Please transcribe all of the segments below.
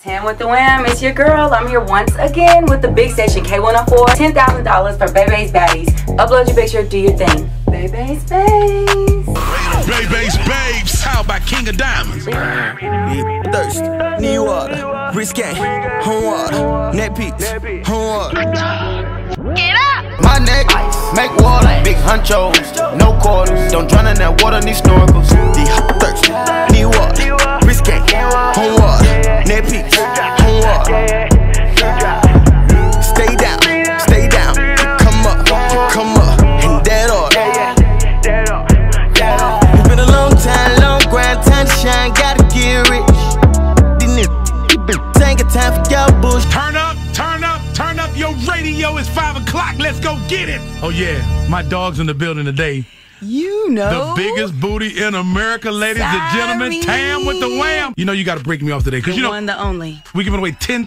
Tam with the Wham, it's your girl. I'm here once again with the big station K104. $10,000 for Bay Bay's baddies. Upload your picture, do your thing. Bay Bay's babes. Bay Bay's babes. How about King of Diamonds? Thirst, new water, risque, home water, net peaks, home water. Get up! My neck, make water, big huncho, no quarters. Don't drown in that water, need snorkels. Thirsty, new water, risque, home water. Net peaks, home up. Stay down, stay down. You come up, in that order. It's been a long time, long grind, time to shine, gotta get rich. These niggas ain't got time for y'all bullshit. Turn up, turn up, turn up your radio. It's 5 o'clock. Let's go get it. Oh yeah, my dog's in the building today. You know, the biggest booty in America, ladies and gentlemen. Tam with the Wham. You know you got to break me off today, because you know one, the only. We giving away $10,000.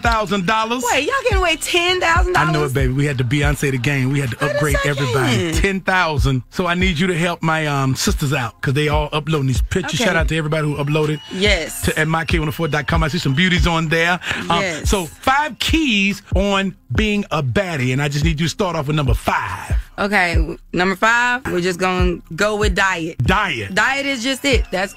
Wait, y'all giving away $10,000? I know it, baby. We had to Beyonce the game. We had to upgrade everybody. 10,000. So I need you to help my sisters out, because they all uploading these pictures. Okay. Shout out to everybody who uploaded. Yes. To myk104.com. I see some beauties on there. Yes. So 5 keys on being a baddie, and I just need you to start off with number 5. Okay, number 5, we're just gonna go with diet. Diet. Diet is just it. That's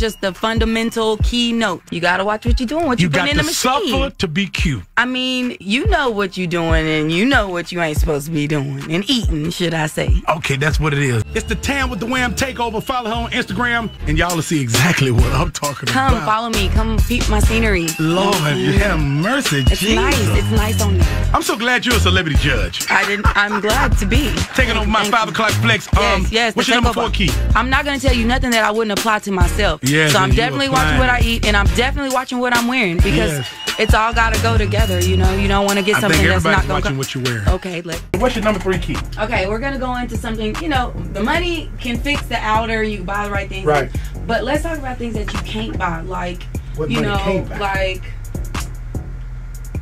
just the fundamental keynote. You gotta watch what you're doing, what you put in the machine. You got to suffer to be cute. I mean, you know what you're doing, and you know what you ain't supposed to be doing and eating, should I say? Okay, that's what it is. It's the Tam with the Wham takeover. Follow her on Instagram, and y'all will see exactly what I'm talking about. Come follow me. Come peep my scenery. Lord, have mercy. It's Jesus. Nice. It's nice on me. I'm so glad you're a celebrity judge. I'm glad to be. Taking over my 5 o'clock flex. Yes, what's your number 4 key? I'm not going to tell you nothing that I wouldn't apply to myself. Yes, so I'm definitely watching what I eat, and I'm definitely watching what I'm wearing, because it's all got to go together. You know, you don't want to get something that's not going to go. Watching what you wear. Okay, what's your number 3 key? Okay, we're going to go into something, you know, the money can fix the outer, you can buy the right things. Right. But let's talk about things that you can't buy, like, what you know, like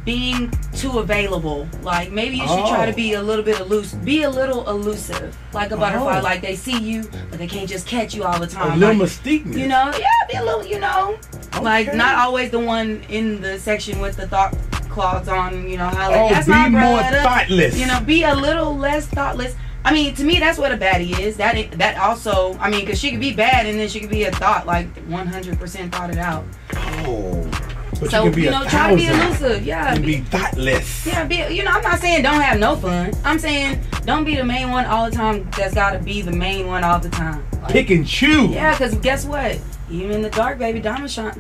being too available. Like maybe you should try to be a little bit elusive. Be a little elusive, like a butterfly. Like they see you, but they can't just catch you all the time. A little mystique, you know? Yeah, be a little, you know, like not always the one in the section with the thought cloths on. You know, that's be more thoughtless. You know, be a little less thoughtless. I mean, to me, that's what a baddie is. That also, I mean, because she could be bad and then she could be a thought, like 100% thoughted out. But so, you know, try to be elusive. Yeah, be thoughtless. Yeah, you know, I'm not saying don't have no fun. I'm saying don't be the main one all the time. That's got to be the main one all the time. Like, pick and choose. Yeah, because guess what? Even in the dark, baby, diamonds shine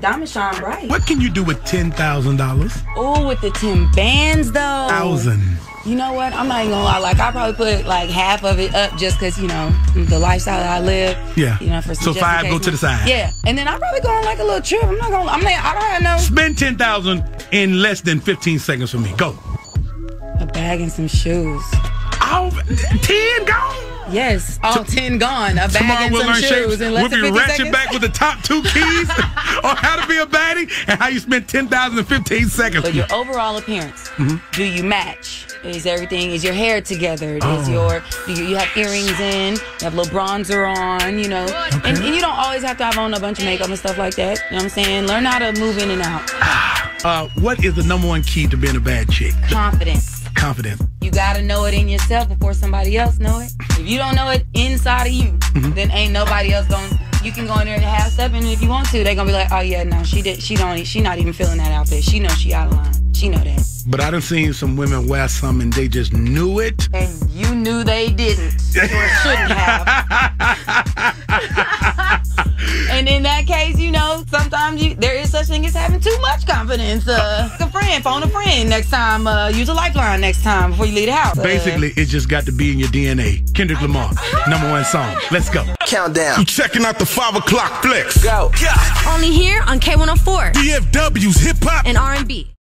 bright. What can you do with $10,000? Oh, with the 10 bands, though. Thousand. You know what? I'm not even gonna lie. Like, I probably put like half of it up just because, you know, the lifestyle that I live. Yeah. You know, for some. So 5 go to the side. Yeah. And then I probably go on like a little trip. I don't have no. Spend $10,000 in less than 15 seconds for me. Go. A bag and some shoes. Oh, 10 gone. Yes, all 10 gone. A bag and some shoes in less than 50 seconds. We'll be ratchet back with the top 2 keys on how to be a baddie and how you spend $10,000 in 15 seconds. But your overall appearance, do you match? Is everything? Is your hair together? Is you have earrings in? You have a little bronzer on? You know, and you don't always have to have on a bunch of makeup and stuff like that. You know what I'm saying? Learn how to move in and out. What is the number 1 key to being a bad chick? Confidence. Confidence. You gotta know it in yourself before somebody else know it. If you don't know it inside of you, then ain't nobody else gonna. You can go in there and have stuff, and if you want to, they gonna be like, oh yeah, no, she not even feeling that outfit. She know she out of line. She know that. But I done seen some women wear some and they just knew it. And you knew they didn't, or shouldn't have. And in that case, you know, sometimes there is such thing as having too much confidence. A friend, phone a friend next time. Use a lifeline next time before you leave the house. Basically, it just got to be in your DNA. Kendrick Lamar, number 1 song. Let's go. Countdown. You checking out the 5 o'clock flex. Go. Yeah. Only here on K104. DFW's hip hop and R&B.